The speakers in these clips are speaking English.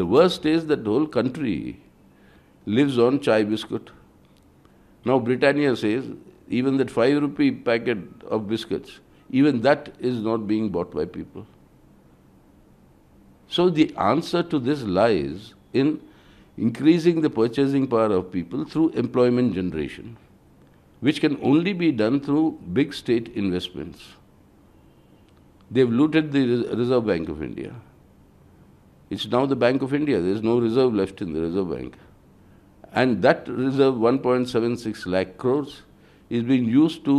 The worst is that the whole country lives on chai biscuit. Now Britannia says even that 5 rupee packet of biscuits, even that is not being bought by people. So the answer to this lies in increasing the purchasing power of people through employment generation, which can only be done through big state investments. They've looted the Reserve Bank of India. It's now the Bank of India. There's no reserve left in the Reserve Bank. And that reserve, 1.76 lakh crores, is being used to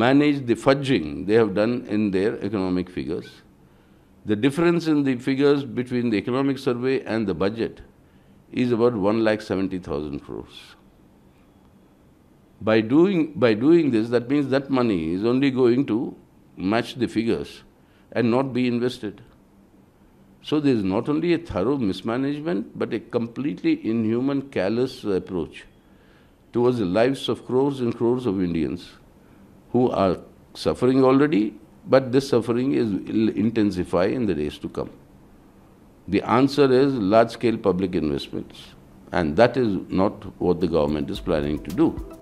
manage the fudging they have done in their economic figures. The difference in the figures between the economic survey and the budget is about 1,70,000 crores. By doing this, that means that money is only going to match the figures and not be invested. So there is not only a thorough mismanagement, but a completely inhuman, callous approach towards the lives of crores and crores of Indians who are suffering already, but this suffering will intensify in the days to come. The answer is large-scale public investments, and that is not what the government is planning to do.